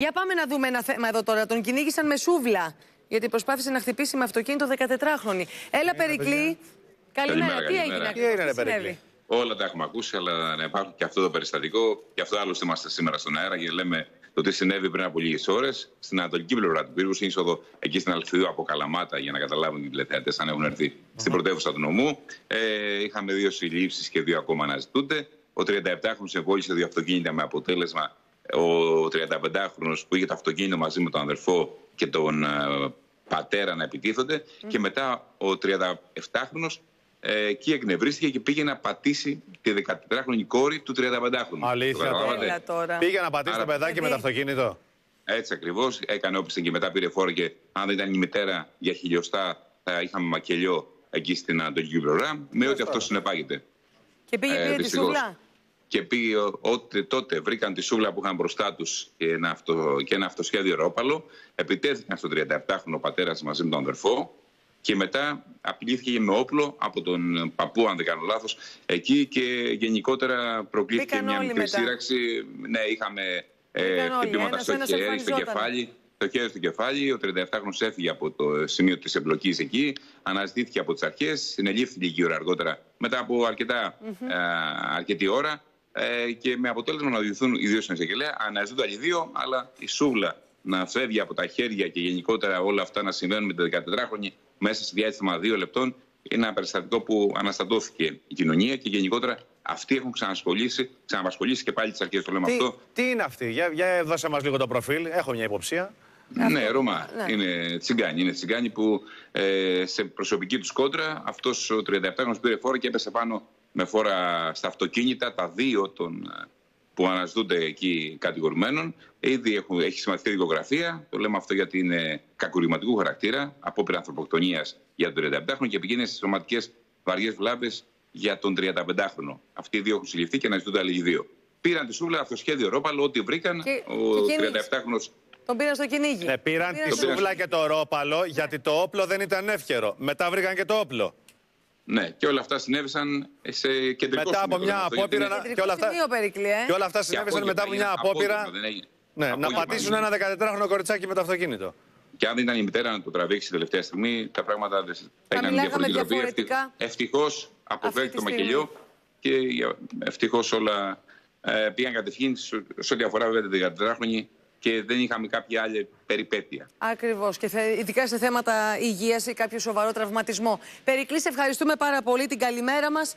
Για πάμε να δούμε ένα θέμα εδώ τώρα. Τον κυνήγησαν με σούβλα, γιατί προσπάθησε να χτυπήσει με αυτοκίνητο 14χρονη. Έλα, Περικλή. Καλημέρα. Τι έγινε, Περικλή? Όλα τα έχουμε ακούσει, αλλά να υπάρχει και αυτό το περιστατικό. Γι' αυτό άλλωστε είμαστε σήμερα στον αέρα και λέμε το τι συνέβη πριν από λίγες ώρες στην ανατολική πλευρά του Πύργου, στην είσοδο εκεί στην Αλφιδίου από Καλαμάτα, για να καταλάβουν οι τηλεθεατές αν έχουν έρθει στην πρωτεύουσα του νομού. Είχαμε δύο συλλήψεις και δύο ακόμα αναζητούνται. Ο 37χρονος επόλυσε δύο αυτοκίνητα με αποτέλεσμα ο 35χρονος που είχε το αυτοκίνητο μαζί με τον αδερφό και τον πατέρα να επιτίθονται. Και μετά ο 37χρονος εκεί εκνευρίστηκε και πήγε να πατήσει τη 14χρονη κόρη του 35χρονου. Αλήθεια? Πήγε να πατήσει το παιδάκι με το αυτοκίνητο. Έτσι ακριβώς. Έκανε όπισθεν και μετά πήρε φόρο. Και αν δεν ήταν η μητέρα για χιλιοστά, θα είχαμε μακελιό εκεί στην ανατολική πλευρά. Με ό,τι αυτό συνεπάγεται. Και πήγε τη σούβλα. Και πήγε ότι τότε βρήκαν τη σούβλα που είχαν μπροστά τους και ένα αυτοσχέδιο ρόπαλο. Επιτέθηκαν στο 37χρονο πατέρα μαζί με τον αδερφό. Και μετά απειλήθηκε με όπλο από τον παππού, αν δεν κάνω λάθος, εκεί και γενικότερα προκλήθηκε μια μικρή σύραξη. Ναι, είχαμε χτυπήματα στο χέρι, στο κεφάλι. Το χέρι στο κεφάλι, ο 37χρονος έφυγε από το σημείο της εμπλοκής εκεί, αναζητήθηκε από τις αρχές, συνελήφθηκε λίγη ώρα αργότερα, μετά από αρκετή ώρα και με αποτέλεσμα να οδηγηθούν οι δύο στην εισαγγελέα. Αναζητούνται άλλοι δύο, αλλά η σούβλα να φεύγει από τα χέρια και γενικότερα όλα αυτά να συμβαίνουν με τα 14χρονη μέσα σε διάστημα 2 λεπτών, είναι ένα περιστατικό που αναστατώθηκε η κοινωνία και γενικότερα αυτοί έχουν ξαναπασχολήσει και πάλι τις αρχές. Το λέμε αυτό. Τι είναι αυτοί? Για δώσε μας λίγο το προφίλ, έχω μια υποψία. Ναι, Ρώμα. Ναι. Είναι τσιγκάνι που σε προσωπική τους κόντρα αυτός ο 37χρονος πήρε φόρο και έπεσε πάνω με φόρα στα αυτοκίνητα, τα δύο των που αναζητούνται εκεί κατηγορουμένων. Ήδη έχει σημαντική δικογραφία. Το λέμε αυτό γιατί είναι κακουργηματικού χαρακτήρα, απόπειρα ανθρωποκτονίας για τον 37χρονο και επικίνδυνες σωματικές βαριές βλάβες για τον 35χρονο. Αυτοί οι δύο έχουν συλληφθεί και αναζητούνται άλλοι δύο. Πήραν τη σούβλα, αυτοσχέδιο ρόπαλο, ό,τι βρήκαν. Ο 37χρονος. Τον πήραν στο κυνήγι. Ναι, πήραν τη σούβλα και το ρόπαλο, γιατί το όπλο δεν ήταν εύχερο. Μετά βρήκαν και το όπλο. Ναι, και όλα αυτά συνέβησαν σε κεντρικό σημείο. Μετά από μια απόπειρα. Και όλα αυτά συνέβησαν μετά από μια απόπειρα. Ναι, να πατήσουν ένα 14χρονο κοριτσάκι με το αυτοκίνητο. Και αν δεν ήταν η μητέρα να το τραβήξει τελευταία στιγμή, τα πράγματα δεν θα ήταν διαφορετικά. Ευτυχώς αποφεύγει το μακελιό και ευτυχώς όλα πήγαν κατευθείαν σε ό,τι αφορά βέβαια την 14χρονη και δεν είχαμε κάποια άλλη περιπέτεια. Ακριβώς. Και ειδικά σε θέματα υγείας ή κάποιο σοβαρό τραυματισμό. Περικλή, ευχαριστούμε πάρα πολύ. Την καλημέρα μας.